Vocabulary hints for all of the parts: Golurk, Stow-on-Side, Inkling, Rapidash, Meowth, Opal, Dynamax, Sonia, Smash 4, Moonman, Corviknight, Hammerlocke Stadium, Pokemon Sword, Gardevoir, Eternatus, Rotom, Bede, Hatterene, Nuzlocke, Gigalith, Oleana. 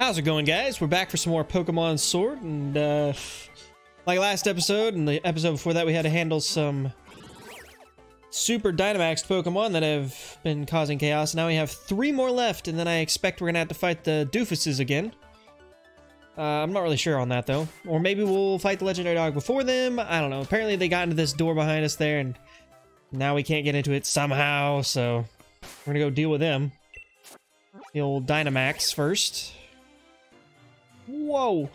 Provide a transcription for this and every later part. How's it going, guys? We're back for some more Pokemon Sword, and like last episode and the episode before that, we had to handle some super Dynamaxed Pokemon that have been causing chaos. Now we have 3 more left, and then I expect we're gonna have to fight the doofuses again. I'm not really sure on that though, or maybe we'll fight the legendary dog before them. I don't know. Apparently they got into this door behind us there, and now we can't get into it somehow, so we're gonna go deal with them. The old Dynamax first. Whoa!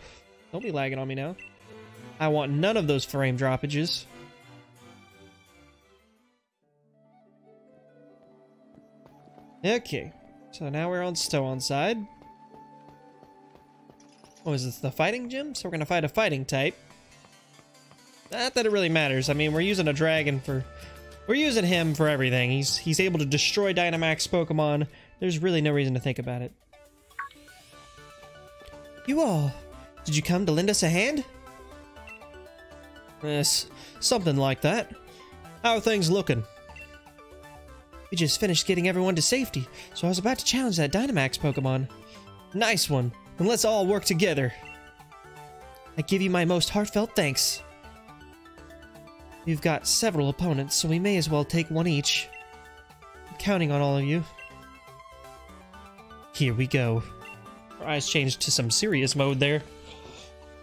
Don't be lagging on me now. I want none of those frame droppages. Okay, so now we're on Stow-on-Side. Oh, is this the fighting gym? So we're gonna fight a fighting type. Not that it really matters. I mean, we're using a dragon for... We're using him for everything. He's able to destroy Dynamax Pokemon. There's really no reason to think about it. You all, did you come to lend us a hand? Yes, something like that. How are things looking? We just finished getting everyone to safety, so I was about to challenge that Dynamax Pokemon. Nice one, and let's all work together. I give you my most heartfelt thanks. We've got several opponents, so we may as well take one each. I'm counting on all of you. Here we go. Our eyes changed to some serious mode there.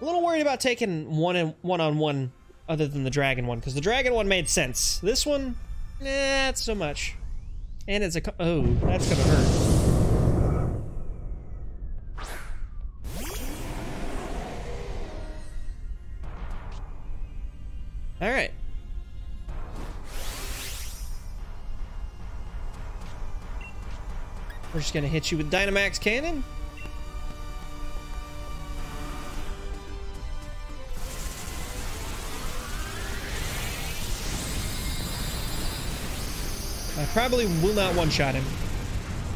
A little worried about taking one-on-one other than the dragon one, because the dragon one made sense. This one, eh, not so much. And it's a... Oh, that's gonna hurt. Alright. We're just gonna hit you with Dynamax Cannon. I probably will not one-shot him,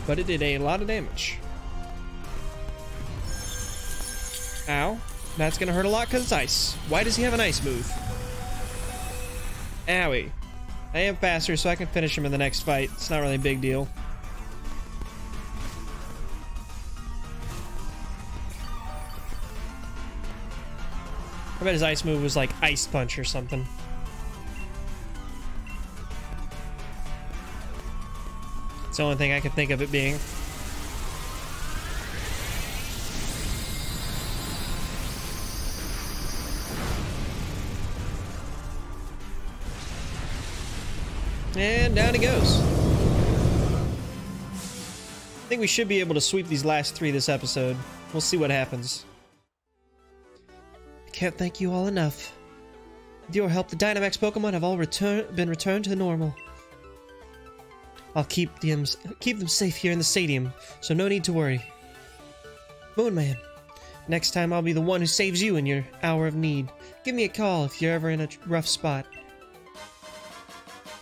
but it did a lot of damage. Ow. That's gonna hurt a lot because it's ice. Why does he have an ice move? Owie. I am faster, so I can finish him in the next fight. It's not really a big deal. I bet his ice move was like Ice Punch or something. It's the only thing I can think of it being. And down he goes. I think we should be able to sweep these last 3 this episode. We'll see what happens. I can't thank you all enough. With your help, the Dynamax Pokemon have all been returned to normal. I'll keep them safe here in the stadium, so no need to worry. Moonman, next time I'll be the one who saves you in your hour of need. Give me a call if you're ever in a rough spot.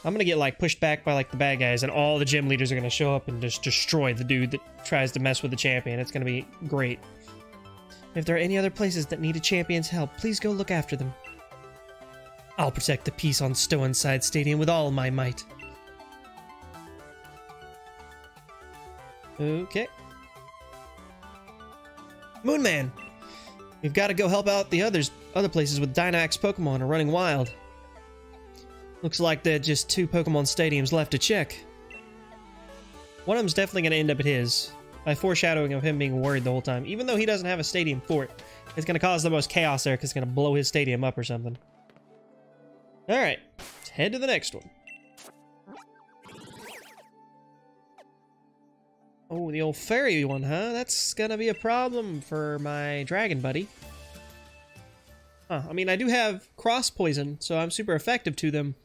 I'm gonna get like pushed back by like the bad guys, and all the gym leaders are gonna show up and just destroy the dude that tries to mess with the champion. It's gonna be great. If there are any other places that need a champion's help, please go look after them. I'll protect the peace on Stow-on-Side Stadium with all my might. Okay. Moonman! We've got to go help out the other places with Dynamax Pokemon are running wild. Looks like there are just 2 Pokemon stadiums left to check. One of them's definitely going to end up at his. By foreshadowing of him being worried the whole time. Even though he doesn't have a stadium for it. It's going to cause the most chaos there because it's going to blow his stadium up or something. Alright. Let's head to the next one. Oh, the old fairy one, huh? That's gonna be a problem for my dragon buddy. Huh, I mean, I do have cross poison, so I'm super effective to them.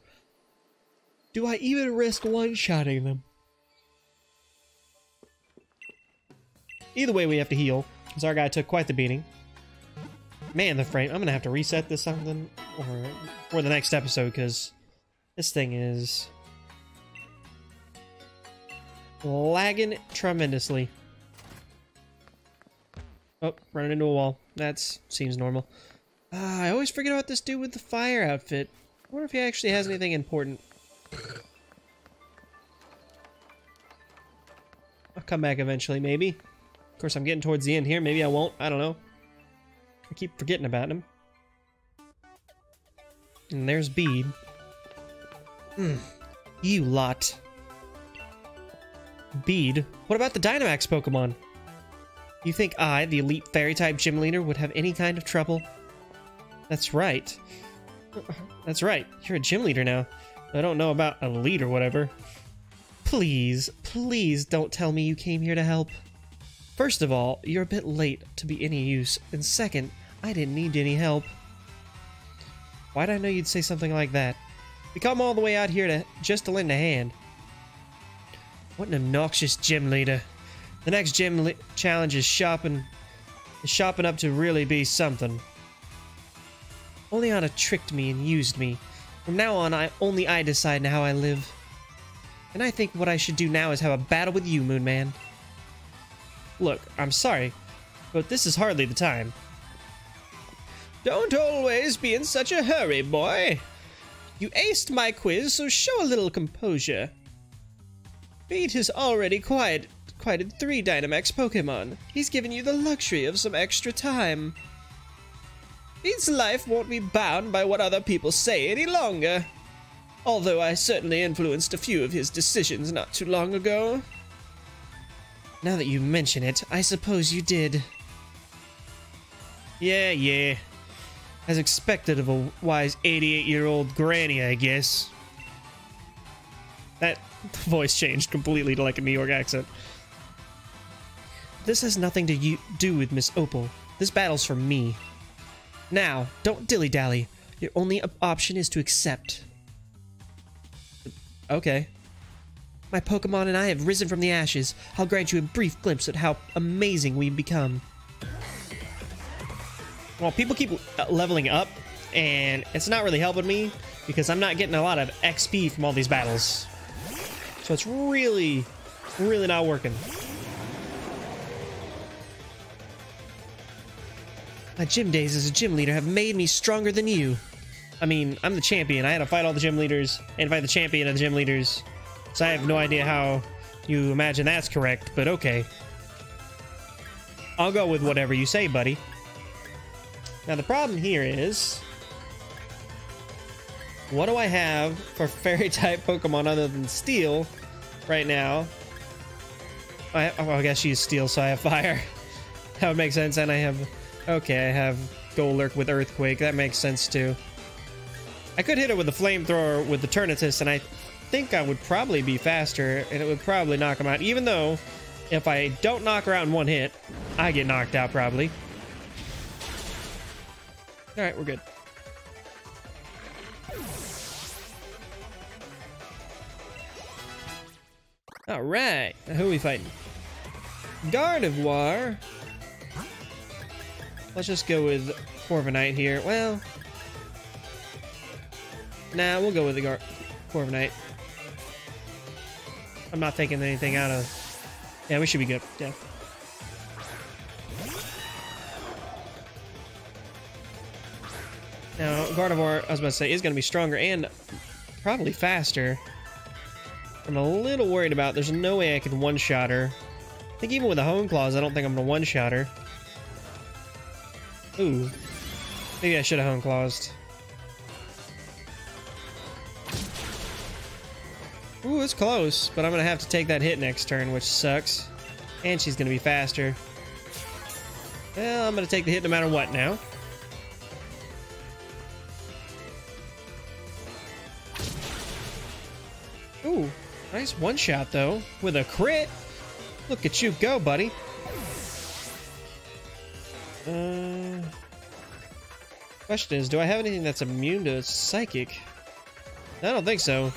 Do I even risk one-shotting them? Either way, we have to heal, because our guy took quite the beating. Man, the frame. I'm gonna have to reset this something for the next episode, because this thing is... lagging tremendously. Oh, running into a wall. That seems normal. I always forget about this dude with the fire outfit. I wonder if he actually has anything important. I'll come back eventually, maybe. Of course, I'm getting towards the end here. Maybe I won't. I don't know. I keep forgetting about him. And there's Bede. You lot. Bede. What about the Dynamax Pokemon? You think I, the elite fairy-type gym leader, would have any kind of trouble? That's right. That's right. You're a gym leader now. I don't know about elite or whatever. Please, please don't tell me you came here to help. First of all, you're a bit late to be any use. And second, I didn't need any help. Why'd I know you'd say something like that? We come all the way out here just to lend a hand. What an obnoxious gym leader. The next gym challenge is shopping up to really be something. Oleana tricked me and used me. From now on, only I decide how I live. And I think what I should do now is have a battle with you, Moonman. Look, I'm sorry, but this is hardly the time. Don't always be in such a hurry, boy. You aced my quiz, so show a little composure. Bede has already quieted 3 Dynamax Pokemon. He's given you the luxury of some extra time. Bede's life won't be bound by what other people say any longer. Although I certainly influenced a few of his decisions not too long ago. Now that you mention it, I suppose you did. Yeah, yeah. As expected of a wise 88-year-old granny, I guess. That voice changed completely to like a New York accent. This has nothing to do with Miss Opal. This battle's for me. Now, don't dilly-dally. Your only option is to accept. Okay. My Pokemon and I have risen from the ashes. I'll grant you a brief glimpse at how amazing we've become. Well, people keep leveling up, and it's not really helping me because I'm not getting a lot of XP from all these battles. So it's really, really not working. My gym days as a gym leader have made me stronger than you. I mean, I'm the champion. I had to fight all the gym leaders and fight the champion of the gym leaders. So I have no idea how you imagine that's correct, but okay. I'll go with whatever you say, buddy. Now the problem here is, what do I have for fairy-type Pokemon other than Steel right now? I guess she's Steel, so I have Fire. That would make sense, and I have... Okay, I have Golurk with Earthquake. That makes sense, too. I could hit it with a Flamethrower with the Eternatus, and I think I would probably be faster, and it would probably knock him out. Even though, if I don't knock her out in one hit, I get knocked out, probably. Alright, we're good. Alright, now who are we fighting? Gardevoir... Let's just go with Corviknight here. Well, nah, we'll go with the Corviknight. I'm not thinking anything out of... Yeah, we should be good. Yeah. Now, Gardevoir, I was about to say, is going to be stronger and probably faster. I'm a little worried about... There's no way I can one-shot her. I think even with the Hone Claws, I don't think I'm going to one-shot her. Ooh, maybe I should have Hone Clawsed. Ooh, it's close, but I'm going to have to take that hit next turn, which sucks. And she's going to be faster. Well, I'm going to take the hit no matter what now. Ooh, nice one shot though, with a crit. Look at you go, buddy. Question is, do I have anything that's immune to Psychic? I don't think so.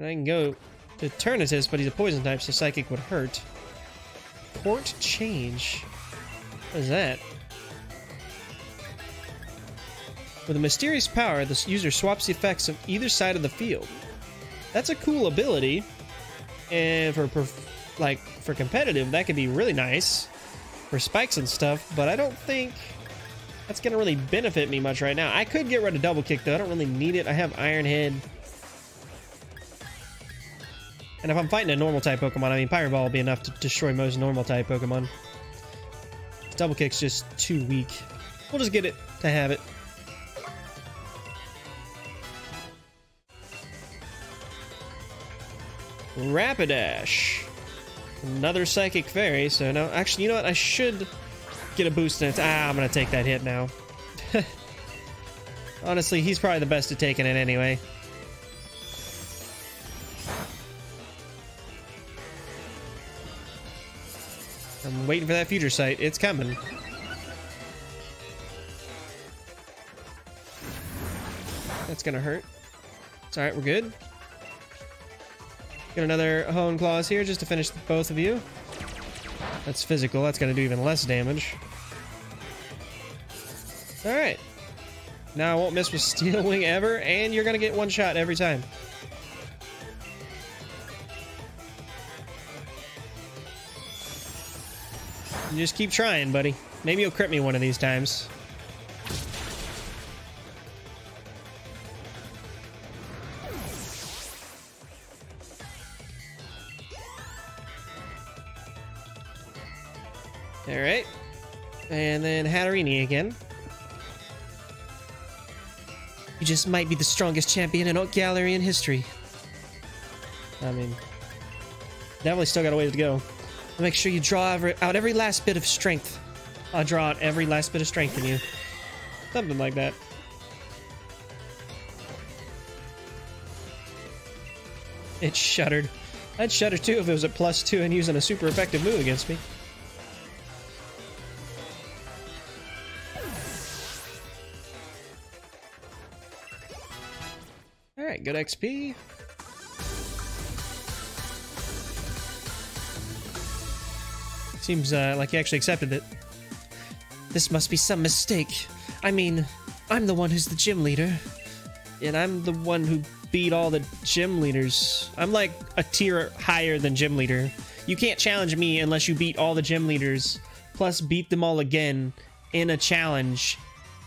I can go to Eternatus, but he's a poison type, so Psychic would hurt. Port Change. What is that? With a mysterious power, the user swaps the effects of either side of the field. That's a cool ability. And for competitive, that could be really nice. for spikes and stuff, but I don't think that's going to really benefit me much right now. I could get rid of double kick, though. I don't really need it. I have Iron Head. And if I'm fighting a normal type Pokemon, I mean, Pyro Ball will be enough to destroy most normal type Pokemon. Double kick's just too weak. We'll just get it to have it. Rapidash. Another Psychic Fairy, so now... Actually, you know what? I should get a boost in it. Ah, I'm going to take that hit now. Honestly, he's probably the best at taking it anyway. I'm waiting for that Future Sight. It's coming. That's going to hurt. It's alright, we're good. Get another Hoenn Claws here just to finish both of you. That's physical. That's going to do even less damage. Alright. Now I won't miss with Steel Wing ever, and you're going to get one shot every time. You just keep trying, buddy. Maybe you'll crit me one of these times. Alright. And then Hatterene again. You just might be the strongest champion in Oak Gallery in history. I mean, definitely still got a ways to go. I'll make sure you draw out every last bit of strength. I'll draw out every last bit of strength in you. Something like that. It shuddered. I'd shudder too if it was at +2 and using a super effective move against me. Good XP. Seems like he actually accepted it. This must be some mistake. I mean, I'm the one who's the gym leader. And I'm the one who beat all the gym leaders. I'm like a tier higher than gym leader. You can't challenge me unless you beat all the gym leaders, plus beat them all again in a challenge,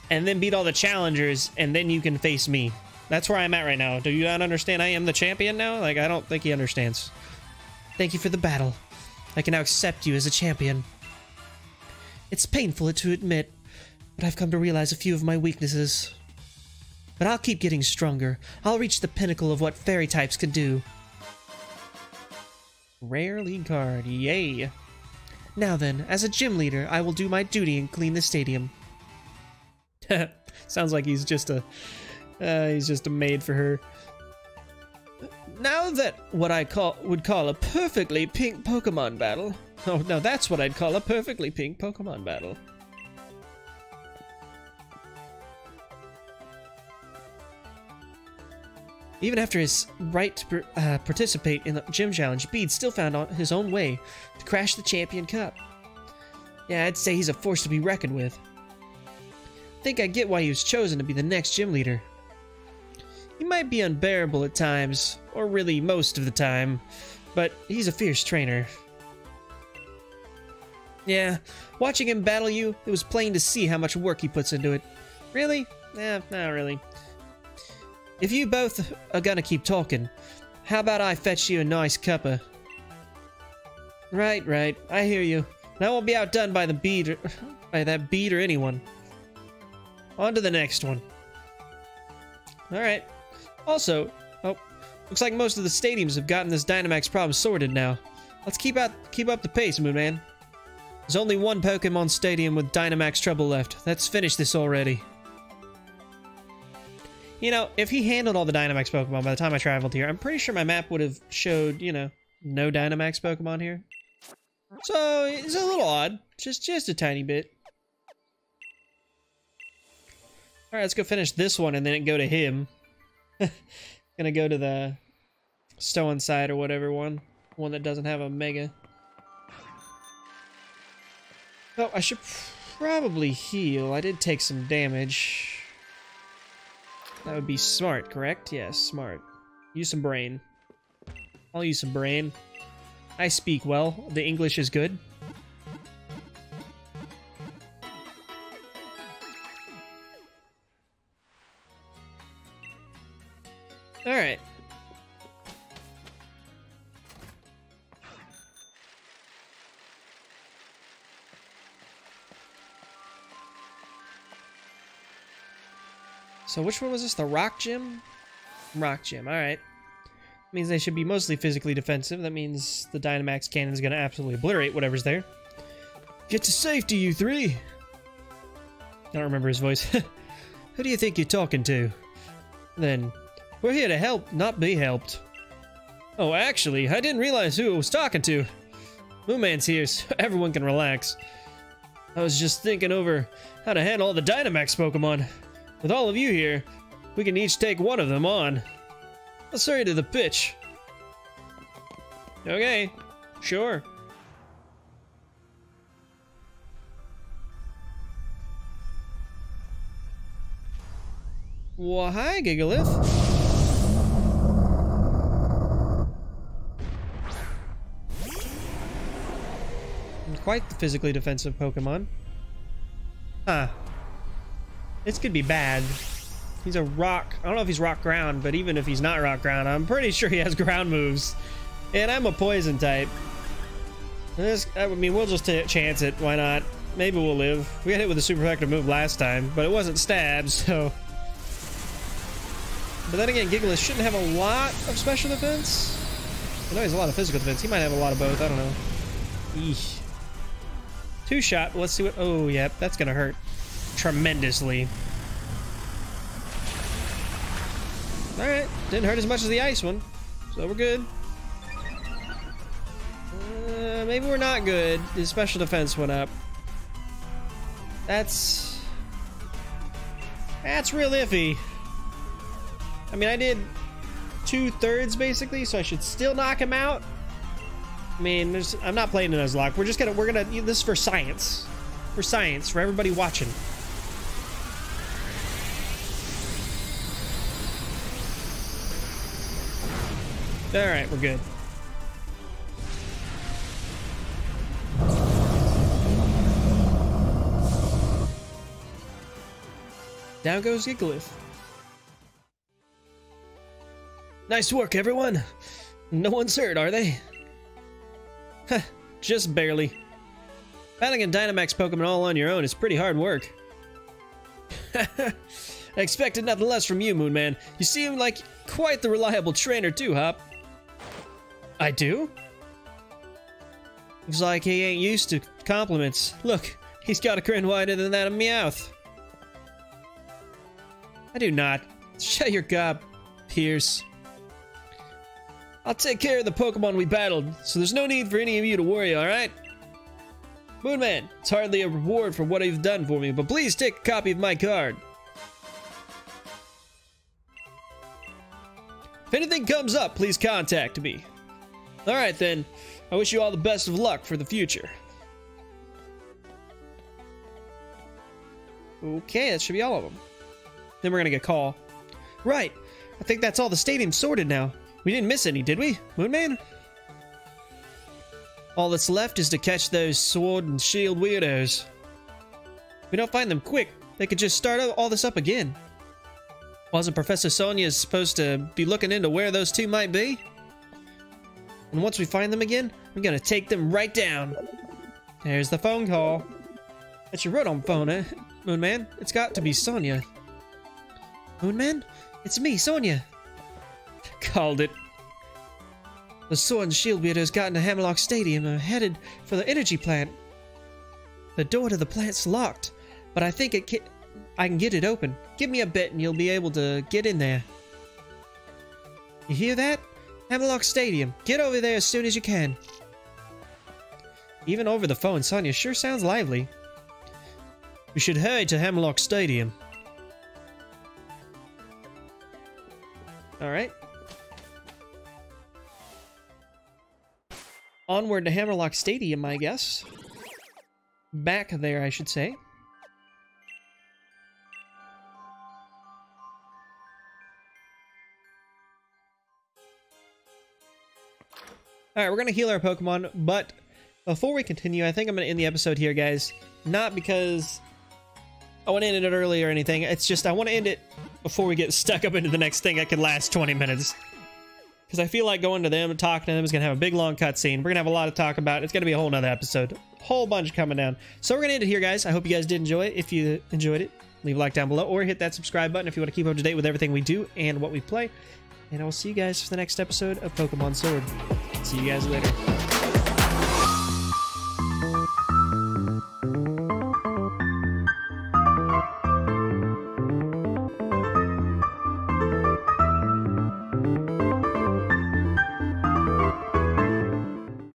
and then beat all the challengers, and then you can face me. That's where I'm at right now. Do you not understand? I am the champion now? Like, I don't think he understands. Thank you for the battle. I can now accept you as a champion. It's painful to admit, but I've come to realize a few of my weaknesses. But I'll keep getting stronger. I'll reach the pinnacle of what fairy types can do. Rare lead card. Yay. Now then, as a gym leader, I will do my duty and clean the stadium. Sounds like he's just a... he's just a maid for her. Now that what I would call a perfectly pink Pokemon battle. Oh, no, that's what I'd call a perfectly pink Pokemon battle. Even after his right to participate in the gym challenge, Bede still found his own way to crash the Champion Cup. Yeah, I'd say he's a force to be reckoned with. I think I get why he was chosen to be the next gym leader. He might be unbearable at times, or really most of the time, but he's a fierce trainer. Yeah, watching him battle you, it was plain to see how much work he puts into it. Really? Nah, not really. If you both are gonna keep talking, how about I fetch you a nice cuppa? Right, right, I hear you. And I won't be outdone by that bead or anyone. On to the next one. Alright. Also, oh, looks like most of the stadiums have gotten this Dynamax problem sorted now. Let's keep up the pace, Moonman. There's only one Pokemon Stadium with Dynamax trouble left. Let's finish this already. You know, if he handled all the Dynamax Pokemon by the time I traveled here, I'm pretty sure my map would have showed, you know, no Dynamax Pokemon here. So, it's a little odd. Just a tiny bit. Alright, let's go finish this one and then go to him. Gonna go to the Stow-on-Side or whatever one. One that doesn't have a Mega. Oh, I should probably heal. I did take some damage. That would be smart, correct? Yes, smart. Use some brain. I'll use some brain. I speak well. The English is good. Alright. So which one was this? The Rock Gym? Rock Gym, alright. Means they should be mostly physically defensive. That means the Dynamax cannon is going to absolutely obliterate whatever's there. Get to safety, you three! I don't remember his voice. Who do you think you're talking to? Then, we're here to help, not be helped. Oh, actually, I didn't realize who I was talking to. Moonman's here, so everyone can relax. I was just thinking over how to handle all the Dynamax Pokemon. With all of you here, we can each take one of them on. Let's hurry to the pitch. Okay, sure. Well, hi, Gigalith. Quite the physically defensive Pokemon. Huh. This could be bad. He's a rock. I don't know if he's rock ground, but even if he's not rock ground, I'm pretty sure he has ground moves. And I'm a poison type. This, I mean, we'll just chance it. Why not? Maybe we'll live. We got hit with a super effective move last time, but it wasn't stab, so... But then again, Gigalith shouldn't have a lot of special defense. I know he's a lot of physical defense. He might have a lot of both. I don't know. Eesh. Two shot. Let's see what... Oh, yep. That's going to hurt. Tremendously. Alright. Didn't hurt as much as the ice one. So we're good. Maybe we're not good. The special defense went up. That's real iffy. I mean, I did 2/3 basically, so I should still knock him out. I mean, I'm not playing in Nuzlocke. We're gonna. This is for science. For science. For everybody watching. All right, we're good. Down goes Gigalith. Nice work, everyone. No one's hurt, are they? Huh, just barely. Battling a Dynamax Pokemon all on your own is pretty hard work. I expected nothing less from you, Moonman. You seem like quite the reliable trainer too, Hop. I do? Looks like he ain't used to compliments. Look, he's got a grin wider than that of Meowth. I do not. Shut your gob, Pierce. I'll take care of the Pokemon we battled, so there's no need for any of you to worry, alright? Moonman, it's hardly a reward for what you've done for me, but please take a copy of my card. If anything comes up, please contact me. Alright then, I wish you all the best of luck for the future. Okay, that should be all of them. Then we're gonna get a call. Right, I think that's all the stadium sorted now. We didn't miss any, did we, Moonman? All that's left is to catch those sword and shield weirdos. If we don't find them quick, they could just start all this up again. Wasn't Professor Sonia supposed to be looking into where those two might be? And once we find them again, I'm gonna take them right down. There's the phone call. That's your rotom phone, eh, Moonman? It's got to be Sonia. Moonman? It's me, Sonia. Called it. The Sword and Shield Beater has gotten to Hammerlocke Stadium and headed for the energy plant. The door to the plant's locked, but I think I can get it open. Give me a bit and you'll be able to get in there. You hear that? Hammerlocke Stadium. Get over there as soon as you can. Even over the phone, Sonia sure sounds lively. We should hurry to Hammerlocke Stadium. Alright. Onward to Hammerlocke Stadium, I guess. Back there, I should say. Alright, we're going to heal our Pokemon, but before we continue, I think I'm going to end the episode here, guys. Not because I want to end it early or anything. It's just I want to end it before we get stuck up into the next thing that could last 20 minutes. Because I feel like going to them and talking to them is going to have a big, long cutscene. We're going to have a lot to talk about. It's going to be a whole nother episode. Whole bunch coming down. So we're going to end it here, guys. I hope you guys did enjoy it. If you enjoyed it, leave a like down below or hit that subscribe button if you want to keep up to date with everything we do and what we play. And I will see you guys for the next episode of Pokemon Sword. See you guys later.